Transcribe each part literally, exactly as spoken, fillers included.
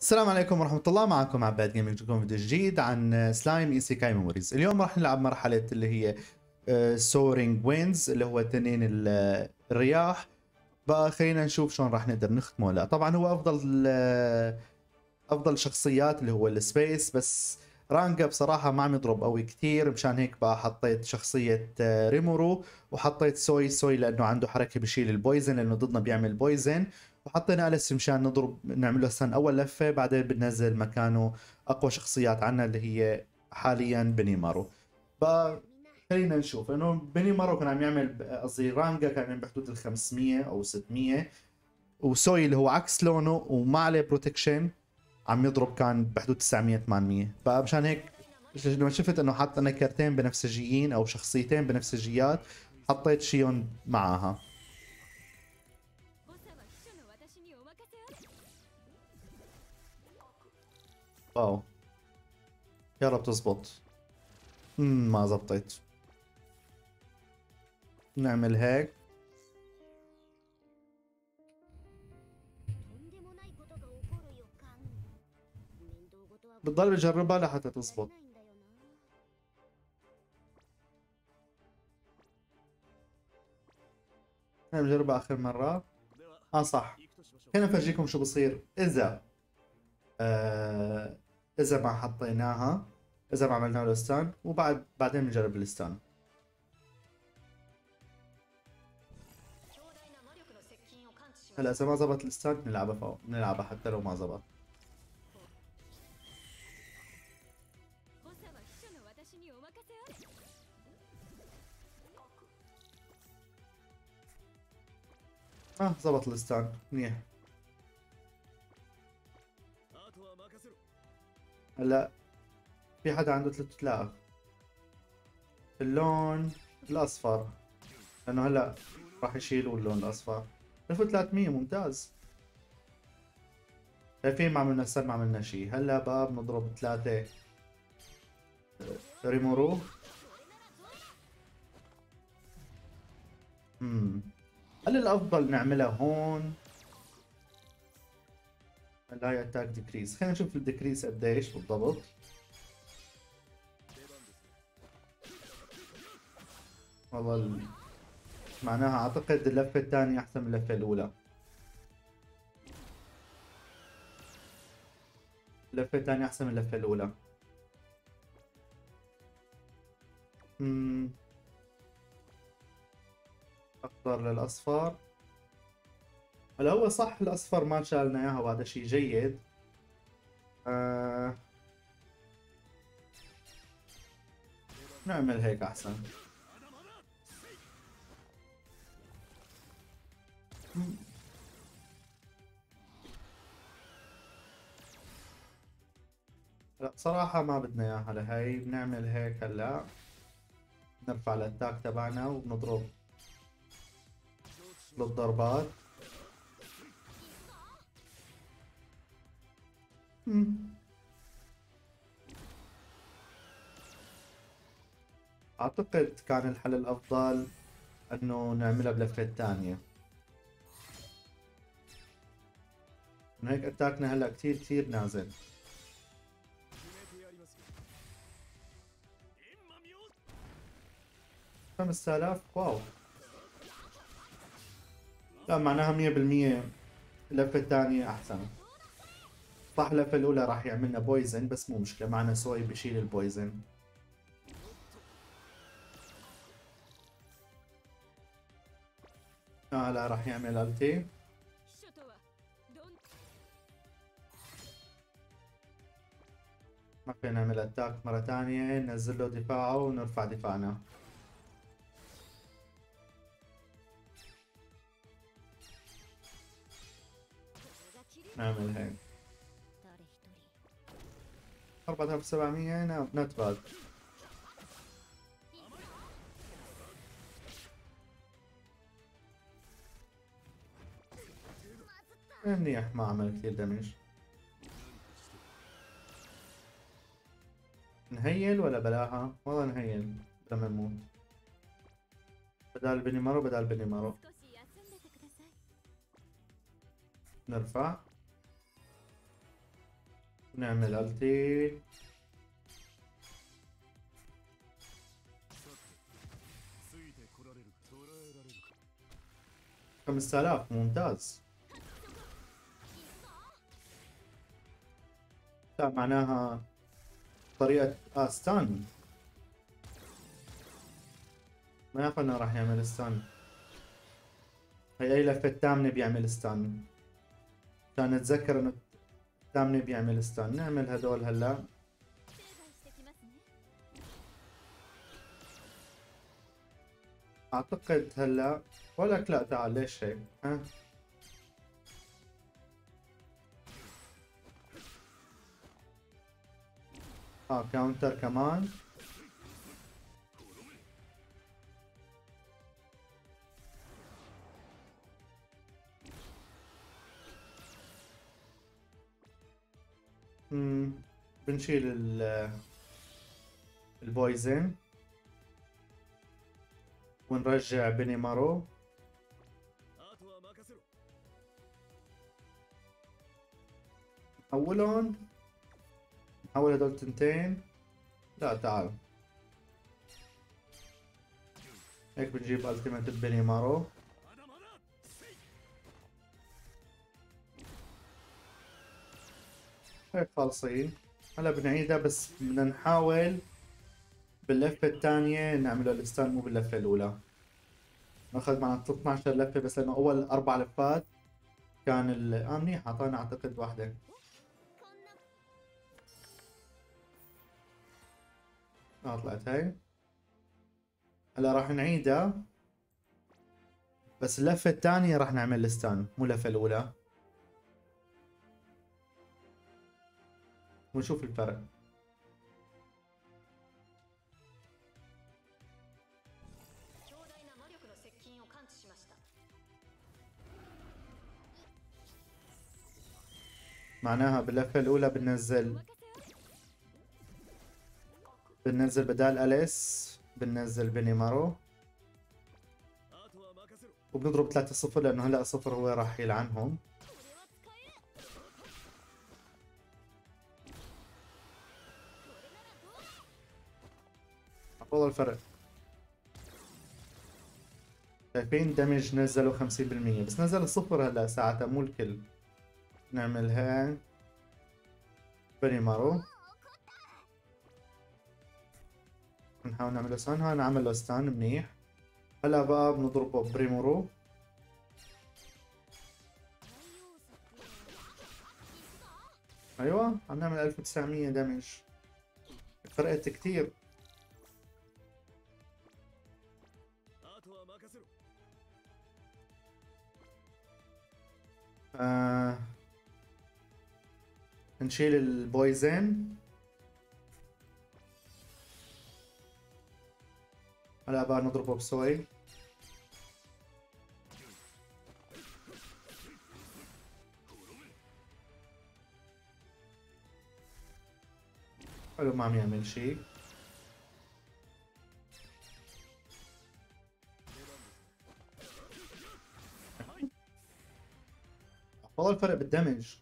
السلام عليكم ورحمة الله، معكم عباد جيمنج. جبتكم فيديو جديد عن سلايم ايسيكاي ميموريز. اليوم راح نلعب مرحلة اللي هي سورينج وينز اللي هو تنين الرياح. بقى خلينا نشوف شلون راح نقدر نختمه ولا. طبعا هو افضل افضل شخصيات اللي هو السبيس، بس رانجا بصراحة ما عم يضرب قوي كثير، مشان هيك بقى حطيت شخصية ريمورو وحطيت سوي سوي لأنه عنده حركة بشيل البويزن، لأنه ضدنا بيعمل بويزن، وحطينا أليس مشان نضرب نعمل له سن أول لفة، بعدين بننزل مكانه أقوى شخصيات عنا اللي هي حاليا بنيمارو. بقى خلينا نشوف إنه بنيمارو كان عم يعمل، قصدي رانجا كان عم يعمل بحدود ال خمسمية أو ستمية، وسوي اللي هو عكس لونه وما عليه بروتكشن عم يضرب كان بحدود تسعمية ثمانمية. فمشان هيك لما شفت انه حاط انا كارتين بنفسجيين او شخصيتين بنفسجيات حطيت شيون معاها. واو يا رب تزبط. امم ما زبطت. نعمل هيك. بتضل بجربها لحتى تزبط. انا بجربها اخر مرة. اه صح. هنا بفرجيكم شو بصير اذا آه اذا ما حطيناها، اذا ما عملنا له ستان، وبعد بعدين بنجرب الستان. هلا اذا ما زبط الستان بنلعبها فوق، بنلعبها حتى لو ما زبط. اه زبط الستان منيح. هلا في حدا عنده ثلاث تلاف اللون الاصفر، لانه هلا راح يشيلوا اللون الاصفر. ألف وثلاثمية ممتاز. شايفين ما عملنا سن، ما عملنا شيء. هلا بقى بنضرب ثلاثة ريمورو. امم هل الافضل نعملها هون؟ لا اتاك ديكريس. خلينا نشوف الديكريس قديش بالضبط. والله ال... معناها اعتقد اللفه الثانيه احسن من اللفه الاولى. اللفه الثانيه احسن من اللفه الاولى. امم اخضر للاصفر. هلا هو صح الاصفر ما شالنا اياها وهذا شيء جيد. آه... نعمل هيك احسن. لا صراحة ما بدنا اياها لهي. بنعمل هيك هلا. نرفع الاتاك تبعنا وبنضرب للضربات. اعتقد كان الحل الافضل انه نعملها بلفة ثانية. من هيك اتاكنا هلا كثير كثير نازل. خمسة آلاف واو. لا معناها مية بالمية اللفة الثانية أحسن. صح اللفة الأولى راح يعملنا بويزن، بس مو مشكلة، معنا سوي بشيل البويزن. آه لا راح يعمل ألتي. ما فينا نعمل أتاك مرة ثانية، ننزل له دفاعه ونرفع دفاعنا. نعمل هيك. أربعة آلاف وسبعمية هنا نوت باد. منيح ما عمل كثير دمج. نهيل ولا بلاها؟ والله نهيل بدنا نموت. بدال بنيمارو بدال بنيمارو. نرفع. نعمل التي. خمسة آلاف ممتاز. معناها طريقة استان، ما قلنا راح يعمل استان. هي اي لفة الثامنة بيعمل استان، كان اتذكر انه الثامنة بيعمل استان. نعمل هدول هلا. اعتقد هلا ولك لا، تعال ليش هيك؟ ها اه كاونتر كمان. امم بنشيل ال البويزن ونرجع بني مارو. اولهم حول هدول تنتين. لا تعال هيك بنجيب التيمت بني مارو. هيك خالصين. هلا بنعيدها، بس بدنا نحاول باللفة الثانية نعمله الستان مو باللفة الأولى. ناخذ معنا ثلاث عشرة لفة بس، لأنه أول أربع لفات كان ال آه منيح أعطانا أعتقد واحدة. اه طلعت هاي. هلا راح نعيدها، بس اللفة الثانية راح نعمل الستان مو اللفة الأولى، ونشوف الفرق. معناها باللفة الأولى بننزل بننزل بدال أليس بننزل بني مارو وبنضرب ثلاثة صفر، لأنه هلا صفر هو راح يلعنهم. والله الفرق شايفين، دمج نزلوا خمسين بالمية بس نزل الصفر هلا ساعتها مو الكل. نعملها بني مارو، نحاول نعمل له ستان. هون عمل له ستان منيح. هلا بقى بنضربه بريمورو. ايوه عم نعمل ألف وتسعمية دمج، فرقت كتير. آه. نشيل البويزن. هلا بقى نضربه بسوي. حلو ما عم يعمل شي. والله الفرق بالدمج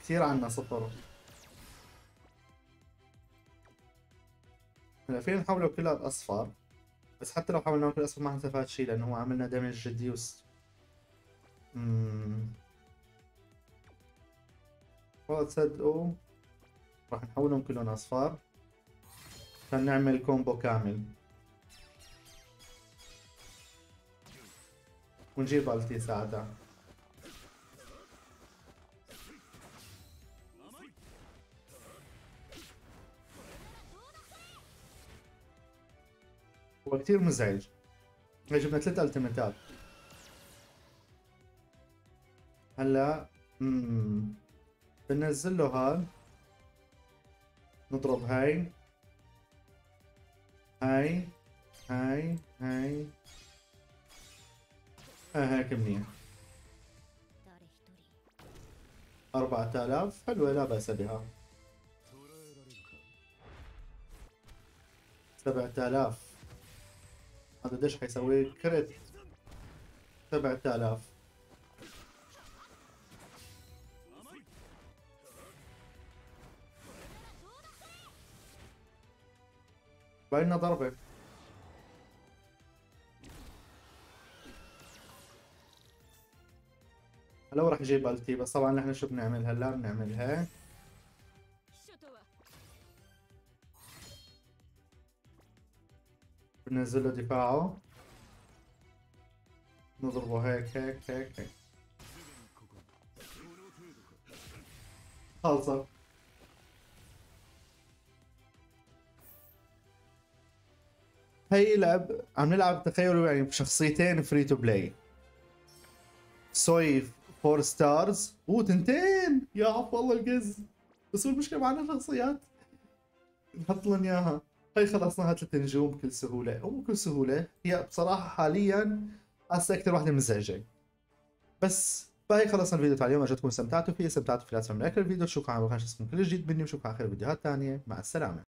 كثير عنا صفر. هلا فينا نحاوله كلها الأصفر، بس حتى لو حاولناه كل الأصفر ما استفاد شي، لأنه هو عملنا دمج جدي. وس اممم والله تصدقوا راح نحولهم كلهم أصفر عشان نعمل كومبو كامل ونجيب التي ساعتها. هو كثير مزعج. جبنا ثلاث التيمتات هلا. اممم بننزل له هاد، نضرب هاي هاي هاي هاي. اه هيك منيح. أربعة آلاف حلوة لا بأس بها. سبعة آلاف هذا قديش حيسوي كريت؟ سبعة آلاف بقالنا ضربة. هلا راح اجيب التي، بس طبعا نحن شو بنعمل هلا؟ بنعملها بننزل له دفاعه، نضربه هيك هيك هيك هيك. خلصت. هي لعب عم نلعب، تخيلوا يعني بشخصيتين فري تو بلاي، سوي فور ستارز وتنتين. يا عفو والله الجز، بس المشكلة معنا شخصيات نحط لهم اياها. هي خلصناها ثلاث نجوم بكل سهولة، مو بكل سهولة هي بصراحة حاليا هسه أكثر واحدة مزعجة. بس فهي خلصنا الفيديو تاع اليوم، أرجو تكونوا استمتعتوا فيه، استمتعتوا في لا تنسوا من لايك للفيديو، تشوفوا على كل جديد مني، وشوفوا على آخر فيديوهات ثانية. مع السلامة.